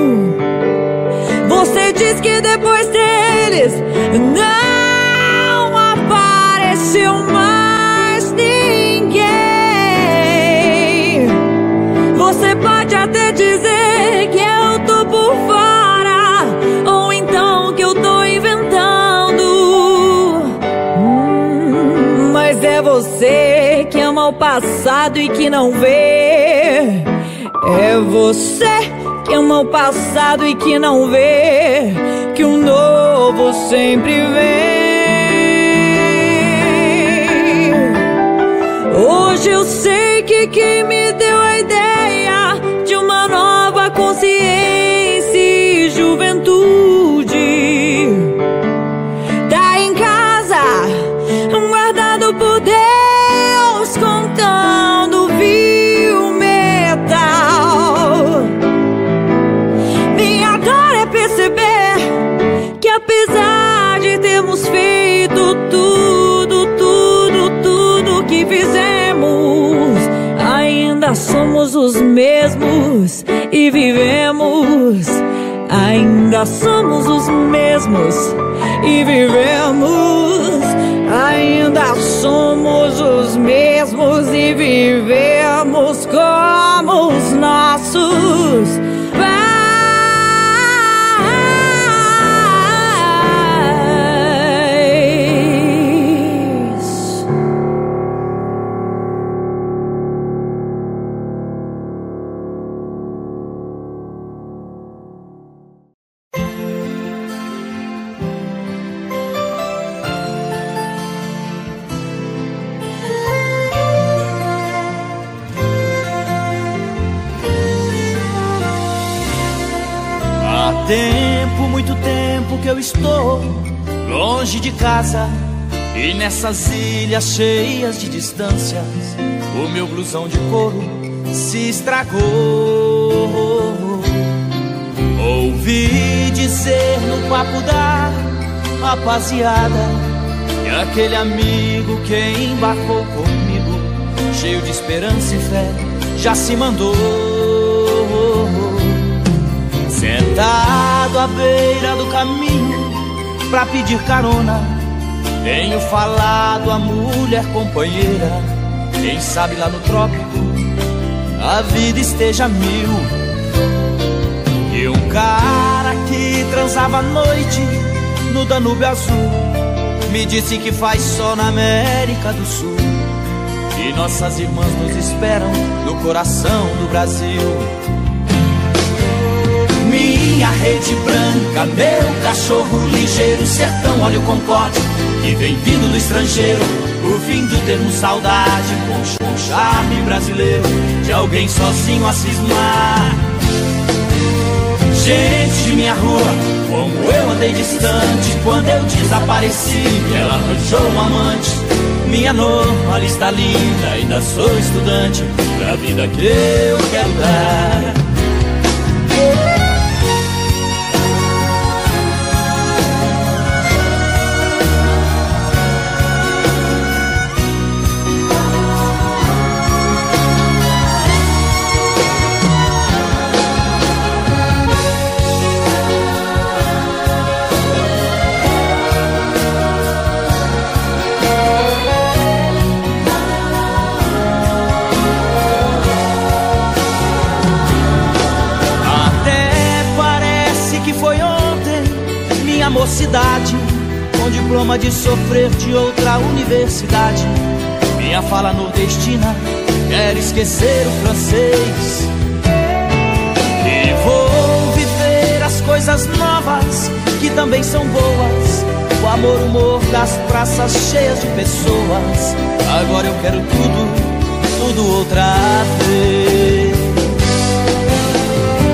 Você diz que depois deles não apareceu mais ninguém. Você pode até dizer que eu tô por fora, ou então que eu tô inventando. Hum, mas é você que ama o passado e que não vê. É você que ama o passado e que não vê que o novo sempre vem. Hoje eu sei que quem me deu a ideia de uma nova consciência e juventude tá em casa, guardado por Deus, contando fio metal. Minha dor é perceber que apesar de termos feito tudo, tudo, tudo que fizemos, ainda somos os mesmos e vivemos. Ainda somos os mesmos e vivemos. Ainda somos os mesmos e vivemos como os nossos de casa. E nessas ilhas cheias de distâncias, o meu blusão de couro se estragou. Ouvi dizer no papo da rapaziada que aquele amigo que embarcou comigo, cheio de esperança e fé, já se mandou. Sentado à beira do caminho pra pedir carona, tenho falado a mulher companheira. Quem sabe lá no trópico a vida esteja mil. E um cara que transava à noite no Danúbio Azul me disse que faz sol na América do Sul, e nossas irmãs nos esperam no coração do Brasil. Minha rede branca, meu cachorro ligeiro, sertão, olha o concorde que vem vindo do estrangeiro. O fim do termo saudade, com um charme brasileiro de alguém sozinho a cismar. Gente de minha rua, como eu andei distante, quando eu desapareci, ela arranjou um amante. Minha norma está linda, ainda sou estudante da vida que eu quero dar. Cidade, com diploma de sofrer de outra universidade, minha fala nordestina quero esquecer o francês. E vou viver as coisas novas que também são boas, o amor, o humor das praças cheias de pessoas. Agora eu quero tudo, tudo outra vez.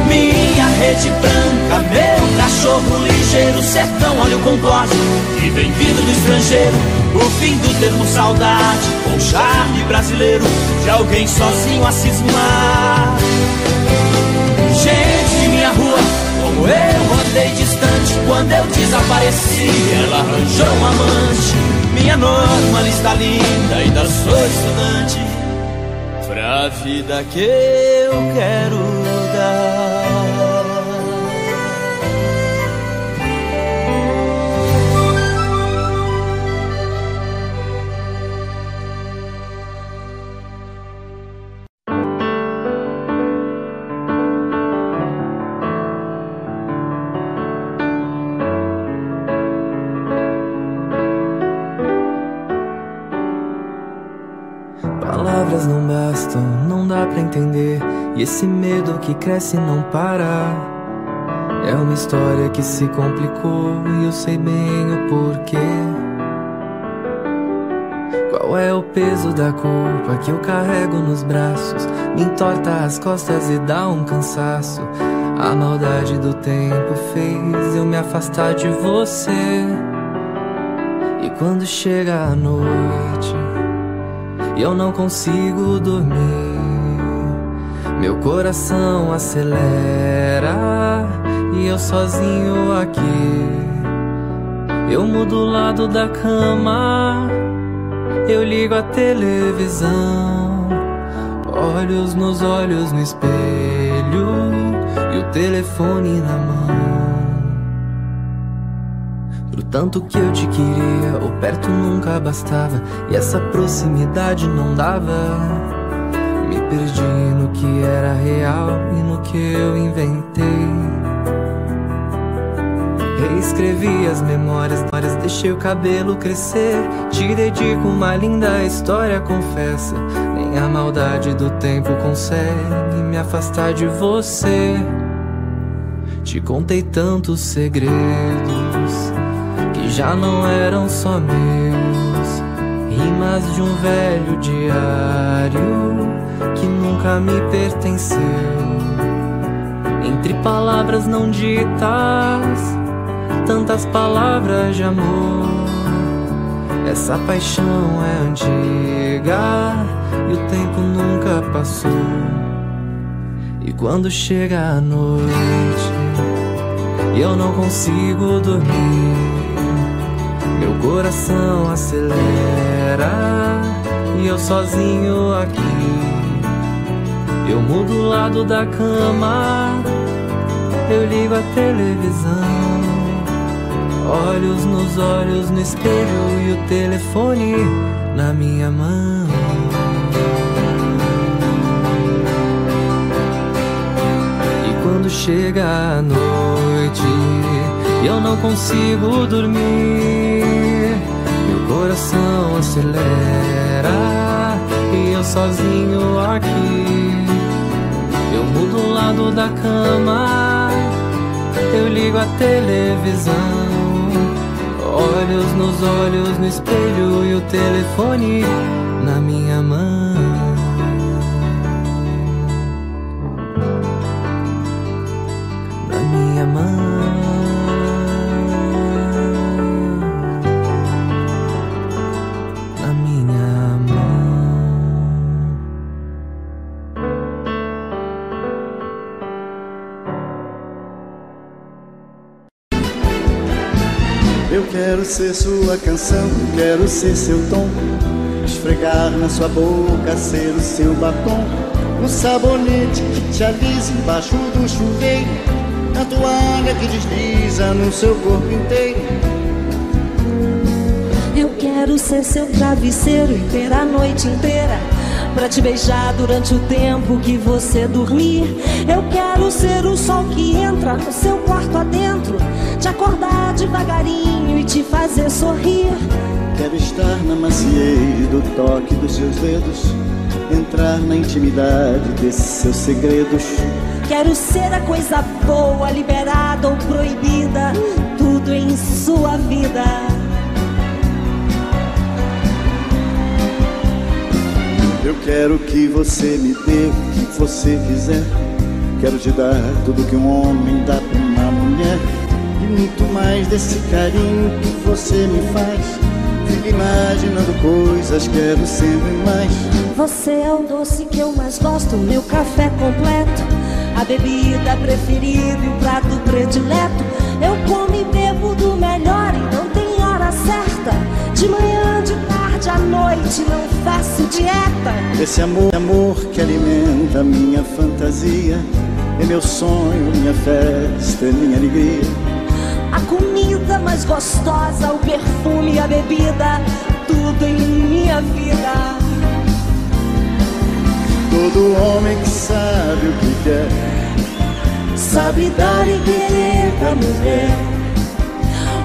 Minha rede branca, meu cachorro ligeiro, sertão, olha o concorde que vem vindo do estrangeiro. O fim do termo saudade, com charme brasileiro de alguém sozinho a cismar. Gente de minha rua, como eu andei distante, quando eu desapareci, ela arranjou um amante. Minha norma está linda, ainda sou estudante pra vida que eu quero dar. E esse medo que cresce e não para, é uma história que se complicou e eu sei bem o porquê. Qual Qual é o peso da culpa que eu carrego nos braços? Me entorta as costas e dá um cansaço. A maldade do tempo fez eu me afastar de você. E quando chega a noite e eu não consigo dormir, meu coração acelera e eu sozinho aqui. Eu mudo o lado da cama, eu ligo a televisão, olhos nos olhos no espelho e o telefone na mão. Pro tanto que eu te queria, o perto nunca bastava e essa proximidade não dava. Me perdi no que era real e no que eu inventei. Reescrevi as memórias, deixei o cabelo crescer. Te dedico uma linda história, confessa. Nem a maldade do tempo consegue me afastar de você. Te contei tantos segredos que já não eram só meus. Rimas de um velho diário que nunca me pertenceu. Entre palavras não ditas, tantas palavras de amor. Essa paixão é antiga e o tempo nunca passou. E quando chega a noite e eu não consigo dormir, meu coração acelera e eu sozinho aqui. Eu mudo o lado da cama, eu ligo a televisão, olhos nos olhos no espelho e o telefone na minha mão. E quando chega a noite e eu não consigo dormir, meu coração acelera e eu sozinho aqui. Eu mudo o lado da cama, eu ligo a televisão, olhos nos olhos no espelho e o telefone na minha mão. Na minha mão. Na minha mão. Eu quero ser sua canção, quero ser seu tom, esfregar na sua boca, ser o seu batom, um sabonete que te alisa embaixo do chuveiro, a toalha que desliza no seu corpo inteiro. Eu quero ser seu travesseiro e ter a noite inteira pra te beijar durante o tempo que você dormir. Eu quero ser o sol que entra no seu quarto adentro, te acordar devagarinho e te fazer sorrir. Quero estar na maciez do toque dos seus dedos, entrar na intimidade desses seus segredos. Quero ser a coisa boa, liberada ou proibida, tudo em sua vida. Eu quero que você me dê o que você quiser, quero te dar tudo que um homem dá pra uma mulher, e muito mais desse carinho que você me faz. Fico imaginando coisas, quero sempre mais. Você é o doce que eu mais gosto, meu café completo, a bebida preferida e o prato predileto. Eu como e bebo do melhor e não tem hora certa, de manhã, de tarde, à noite, não faço dieta. Esse amor, amor que alimenta a minha fantasia, é meu sonho, minha festa, é minha alegria. A comida mais gostosa, o perfume, a bebida, tudo em minha vida. Todo homem que sabe o que quer, sabe dar e querer da mulher,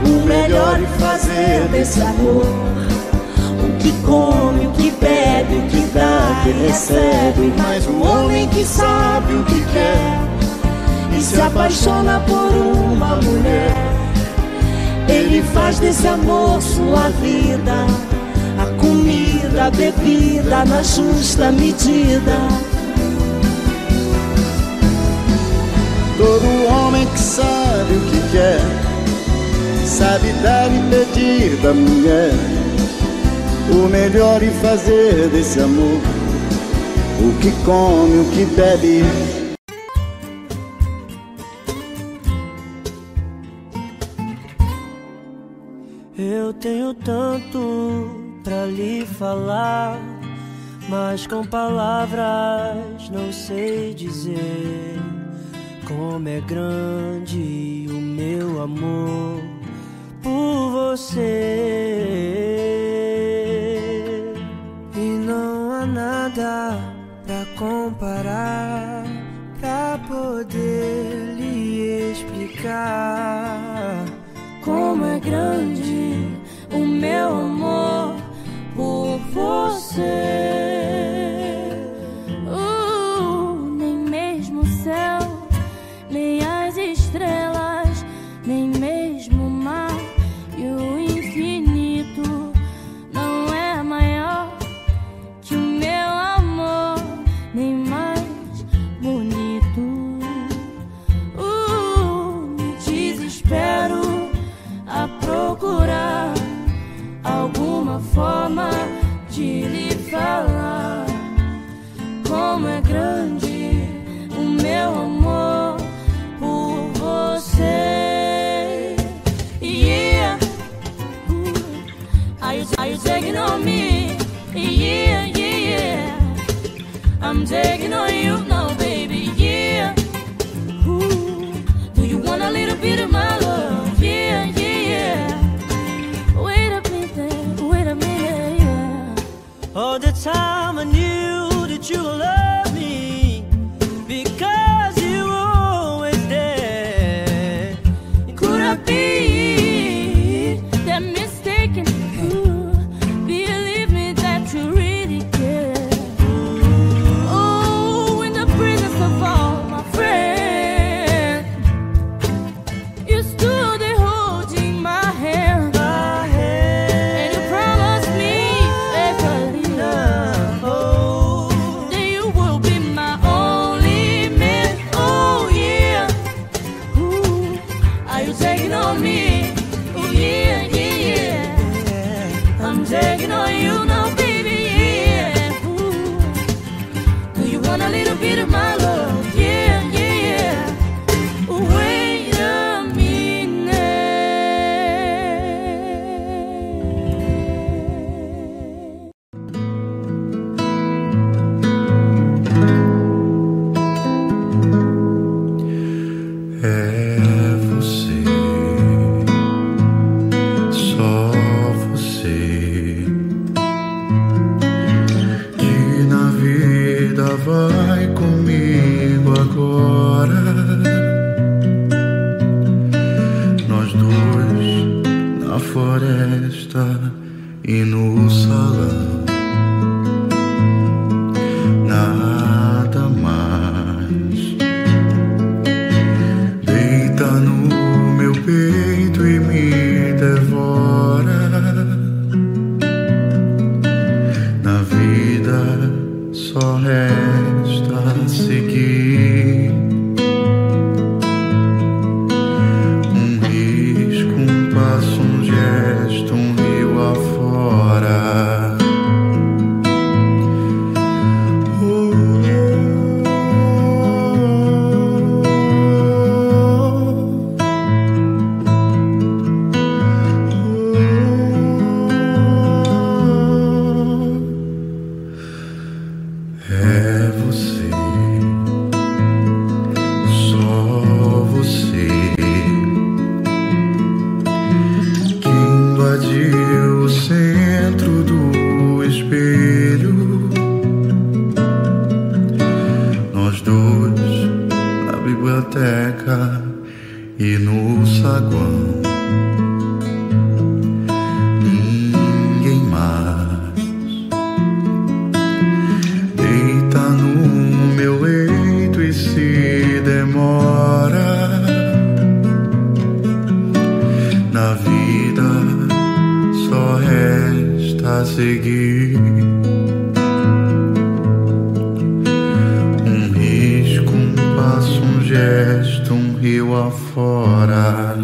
o melhor e fazer desse amor, que come, o que bebe, o que dá, o que recebe. Mas um homem que sabe o que quer e se apaixona por uma mulher, ele faz desse amor sua vida, a comida, a bebida na justa medida. Todo homem que sabe o que quer, sabe dar e pedir da mulher o melhor e fazer desse amor o que come, o que bebe. Eu tenho tanto pra lhe falar, mas com palavras não sei dizer como é grande o meu amor por você. E não há nada pra comparar, pra poder lhe explicar como é grande o meu amor por você. uh, Nem mesmo o céu, nem as estrelas, nem mesmo o mar e o infinito não é maior que o meu amor, nem mais bonito. uh, Me desespero a procurar alguma forma de lhe falar como é grande o meu amor por você. Yeah, are you, are you taking on me? Yeah, yeah, yeah, I'm taking on you now, baby. Yeah, ooh, do you want a little bit of my love? Yeah, yeah. All the time I knew that you would love me, because you were always there. Could I be that mistaken? Ooh, believe me that you really care. Oh, in the presence of all my friends, you stood there holding my hand, my hand. And you promised me ever. seguir. Um risco, um passo, um gesto, um rio afora.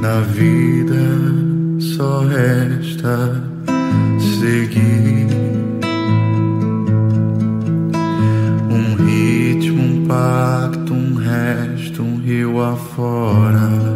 Na vida só resta seguir. Um ritmo, um pacto, um resto, um rio afora.